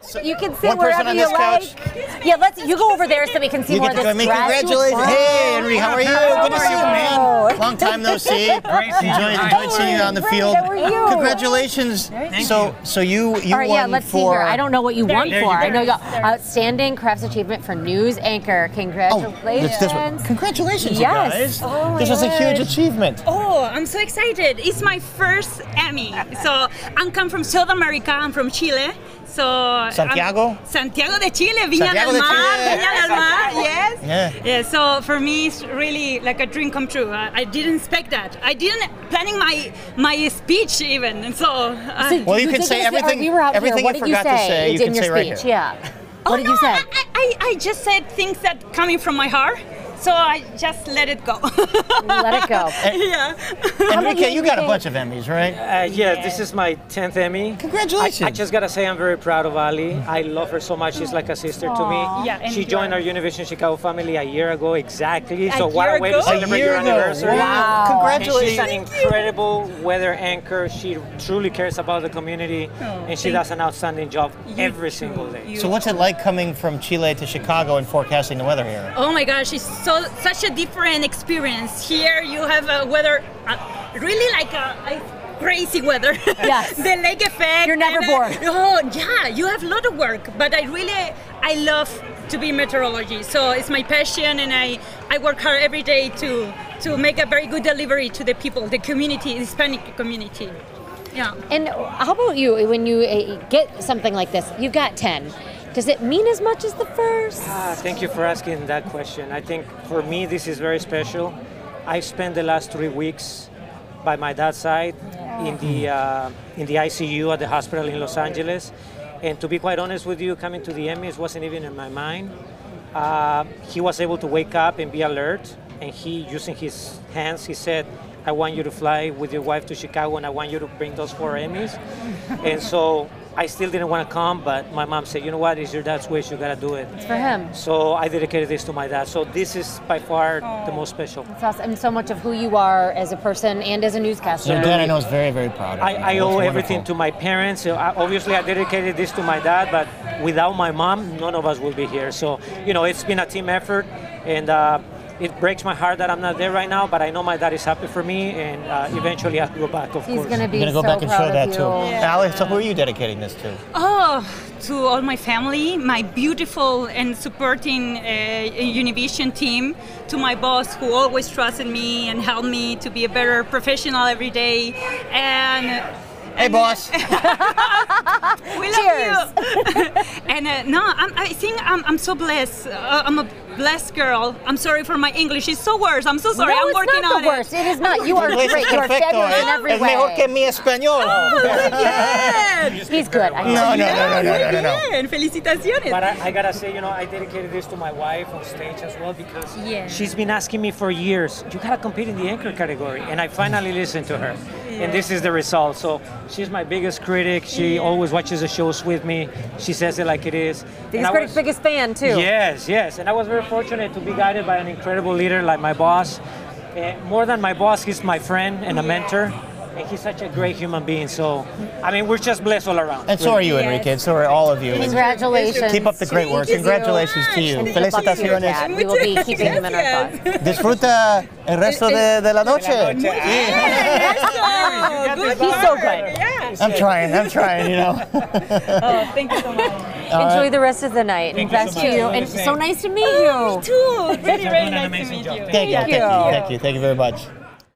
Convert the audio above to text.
So you can sit wherever you like. Couch. Yeah, you go over there so we can see more of this. Congratulations. Hey, Henry, how are you? Good to see you, man. Long time no see. Enjoyed seeing you on the field. How are you? Congratulations. So you won for... I don't know what you won for. I know you got Outstanding Crafts Achievement for News Anchor. Congratulations. Oh, this one. Congratulations, you guys. Oh, this was a huge achievement. Oh, I'm so excited. It's my first Emmy. So I come from South America. I'm from Chile. So Santiago de Chile, Viña del Mar, yes. Yeah. Yeah. So for me, it's really like a dream come true. I didn't expect that. I didn't planning my speech even. And so, well, you can say everything. Everything you forgot to say, you can say right here. Yeah. What did you say? I just said things that coming from my heart. So I just let it go. Let it go. Yeah. Enrique, you got a bunch of Emmys, right? Yeah, this is my 10th Emmy. Congratulations. I just got to say I'm very proud of Ali. I love her so much. She's like a sister to me. Yeah, she joined our Univision Chicago family a year ago exactly. So what a way to celebrate your anniversary. Wow. Congratulations. And she's an incredible weather anchor. She truly cares about the community, and she does an outstanding job every single day. So what's it like coming from Chile to Chicago and forecasting the weather here? Oh my gosh, she's so such a different experience. Here you have a weather, really like a crazy weather. Yes. The lake effect. You're never bored. Oh yeah, you have a lot of work, but I love to be meteorology. So it's my passion, and I work hard every day to make a very good delivery to the people, the community, the Hispanic community. Yeah. And how about you, when you get something like this, you got 10. Does it mean as much as the first? Thank you for asking that question. I think for me this is very special. I spent the last 3 weeks by my dad's side in the ICU at the hospital in Los Angeles. And to be quite honest with you, coming to the Emmys wasn't even in my mind. He was able to wake up and be alert. And he, using his hands, he said, I want you to fly with your wife to Chicago, and I want you to bring those 4 Emmys. And so I still didn't want to come, but my mom said, you know what, it's your dad's wish, you got to do it. It's for him. So I dedicated this to my dad. So this is by far the most special. It's awesome. And so much of who you are as a person and as a newscaster. Your dad, I know, is very, very proud of you. I owe everything to my parents. Obviously, I dedicated this to my dad, but without my mom, none of us would be here. So, you know, it's been a team effort, and it breaks my heart that I'm not there right now, but I know my dad is happy for me, and eventually I'll go back, of course. He's going to be so proud of you. I'm going to go back and show that, too. Yeah. Alex, so who are you dedicating this to? Oh, to all my family, my beautiful and supporting Univision team, to my boss who always trusted me and helped me to be a better professional every day. Hey, boss. We love you. And no, I think I'm so blessed. I'm a blessed girl. I'm sorry for my English. It's so worse. I'm so sorry. No, I'm working on it. No, it's not the worst. It is not. You are great. You are fabulous in every way. Es mejor que mi español. Oh, he's good. No. Felicitaciones. But I gotta say, you know, I dedicated this to my wife on stage as well, because she's been asking me for years, you gotta compete in the anchor category, and I finally listened to her. And this is the result. So she's my biggest critic. She always watches the shows with me. She says it like it is. Biggest critic, biggest fan too. Yes, yes. And I was very fortunate to be guided by an incredible leader like my boss. More than my boss, he's my friend and a mentor. And he's such a great human being. So, I mean, we're just blessed all around. And so are you, Enrique. And so are all of you. Congratulations. Keep up the great work. Congratulations to you. Felicitaciones. We will be keeping them in our thoughts. Disfruta el resto de la noche. He's so good. I'm trying, you know. Oh, thank you so much. Enjoy the rest of the night. And best to you. And so nice to meet you. Me too. Really, really nice to meet you. Thank you. Thank you very much.